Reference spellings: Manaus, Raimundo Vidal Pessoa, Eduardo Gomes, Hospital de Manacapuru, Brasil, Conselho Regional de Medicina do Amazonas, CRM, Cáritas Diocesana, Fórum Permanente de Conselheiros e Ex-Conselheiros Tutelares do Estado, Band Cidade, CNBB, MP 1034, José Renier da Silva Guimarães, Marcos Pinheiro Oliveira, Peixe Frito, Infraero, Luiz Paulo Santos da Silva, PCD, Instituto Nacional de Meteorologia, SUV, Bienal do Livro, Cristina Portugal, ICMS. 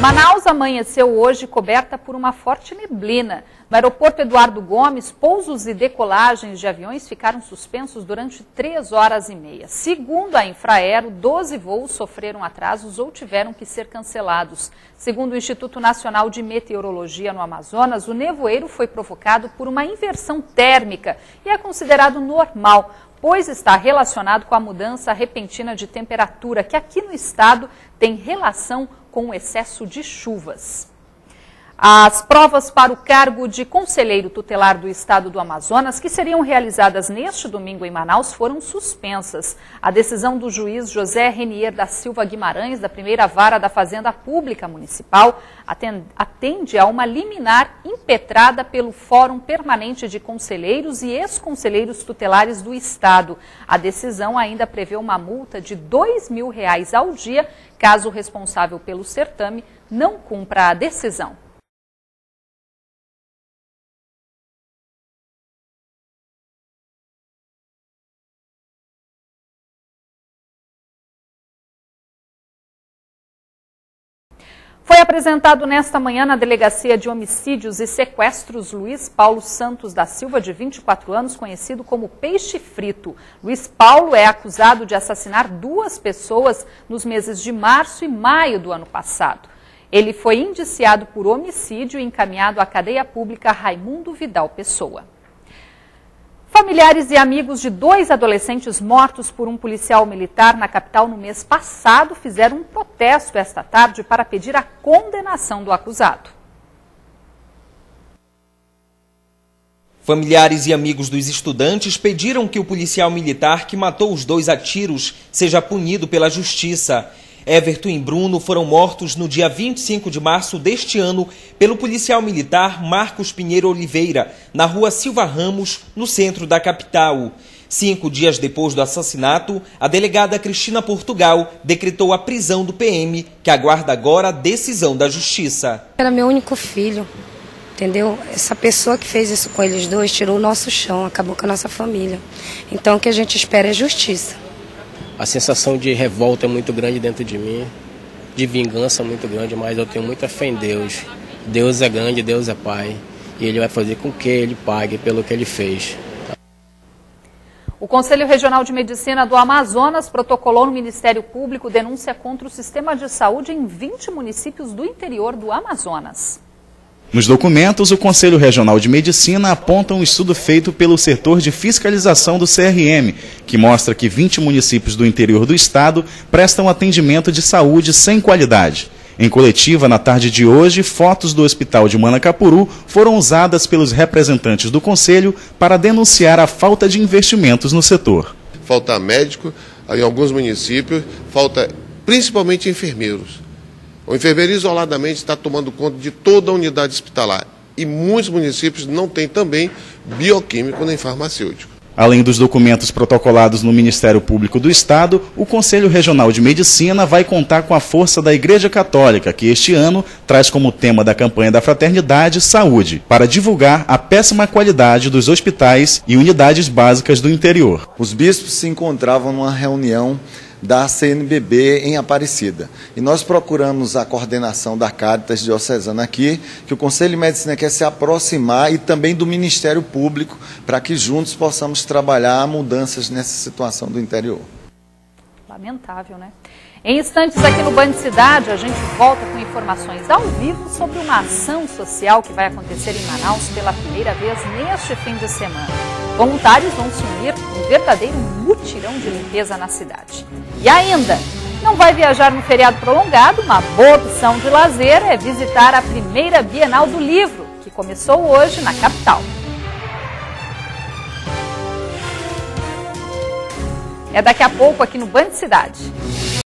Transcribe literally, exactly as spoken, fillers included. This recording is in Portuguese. Manaus amanheceu hoje coberta por uma forte neblina. No aeroporto Eduardo Gomes, pousos e decolagens de aviões ficaram suspensos durante três horas e meia. Segundo a Infraero, doze voos sofreram atrasos ou tiveram que ser cancelados. Segundo o Instituto Nacional de Meteorologia no Amazonas, o nevoeiro foi provocado por uma inversão térmica e é considerado normal, pois está relacionado com a mudança repentina de temperatura, que aqui no estado tem relação com o excesso de chuvas. As provas para o cargo de conselheiro tutelar do Estado do Amazonas, que seriam realizadas neste domingo em Manaus, foram suspensas. A decisão do juiz José Renier da Silva Guimarães, da primeira vara da Fazenda Pública Municipal, atende a uma liminar impetrada pelo Fórum Permanente de Conselheiros e Ex-Conselheiros Tutelares do Estado. A decisão ainda prevê uma multa de dois mil reais ao dia, caso o responsável pelo certame não cumpra a decisão. Foi apresentado nesta manhã na Delegacia de Homicídios e Sequestros Luiz Paulo Santos da Silva, de vinte e quatro anos, conhecido como Peixe Frito. Luiz Paulo é acusado de assassinar duas pessoas nos meses de março e maio do ano passado. Ele foi indiciado por homicídio e encaminhado à cadeia pública Raimundo Vidal Pessoa. Familiares e amigos de dois adolescentes mortos por um policial militar na capital no mês passado fizeram um protesto esta tarde para pedir a condenação do acusado. Familiares e amigos dos estudantes pediram que o policial militar que matou os dois a tiros seja punido pela justiça. Everton e Bruno foram mortos no dia vinte e cinco de março deste ano pelo policial militar Marcos Pinheiro Oliveira, na rua Silva Ramos, no centro da capital. Cinco dias depois do assassinato, a delegada Cristina Portugal decretou a prisão do P M, que aguarda agora a decisão da justiça. Era meu único filho, entendeu? Essa pessoa que fez isso com eles dois tirou o nosso chão, acabou com a nossa família. Então o que a gente espera é justiça. A sensação de revolta é muito grande dentro de mim, de vingança muito grande, mas eu tenho muita fé em Deus. Deus é grande, Deus é Pai, e Ele vai fazer com que Ele pague pelo que Ele fez. O Conselho Regional de Medicina do Amazonas protocolou no Ministério Público denúncia contra o sistema de saúde em vinte municípios do interior do Amazonas. Nos documentos, o Conselho Regional de Medicina aponta um estudo feito pelo setor de fiscalização do C R M, que mostra que vinte municípios do interior do estado prestam atendimento de saúde sem qualidade. Em coletiva, na tarde de hoje, fotos do Hospital de Manacapuru foram usadas pelos representantes do Conselho para denunciar a falta de investimentos no setor. Falta médico em alguns municípios, falta principalmente enfermeiros. O enfermeiro isoladamente está tomando conta de toda a unidade hospitalar e muitos municípios não têm também bioquímico nem farmacêutico. Além dos documentos protocolados no Ministério Público do Estado, o Conselho Regional de Medicina vai contar com a força da Igreja Católica, que este ano traz como tema da campanha da Fraternidade Saúde, para divulgar a péssima qualidade dos hospitais e unidades básicas do interior. Os bispos se encontravam numa reunião da C N B B em Aparecida. E nós procuramos a coordenação da Cáritas Diocesana aqui, que o Conselho de Medicina quer se aproximar, e também do Ministério Público, para que juntos possamos trabalhar mudanças nessa situação do interior. Lamentável, né? Em instantes aqui no Band Cidade, a gente volta com informações ao vivo sobre uma ação social que vai acontecer em Manaus pela primeira vez neste fim de semana. Voluntários vão se unir um verdadeiro mutirão de limpeza na cidade. E ainda, não vai viajar no feriado prolongado? Uma boa opção de lazer é visitar a primeira Bienal do Livro, que começou hoje na capital. É daqui a pouco aqui no Band Cidade.